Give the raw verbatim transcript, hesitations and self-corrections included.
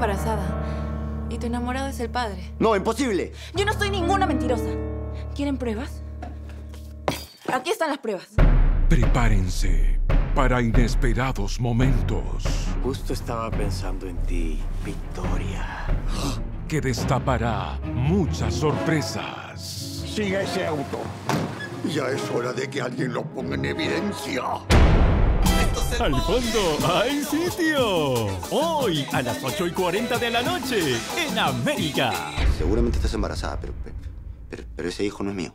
embarazada. Y tu enamorado es el padre. No, imposible. Yo no soy ninguna mentirosa. ¿Quieren pruebas? Aquí están las pruebas. Prepárense para inesperados momentos. Justo estaba pensando en ti, Victoria. Que destapará muchas sorpresas. Siga ese auto. Ya es hora de que alguien lo ponga en evidencia. Al fondo hay sitio. Hoy a las ocho y cuarenta de la noche en América. Seguramente estás embarazada, pero, pero, pero ese hijo no es mío.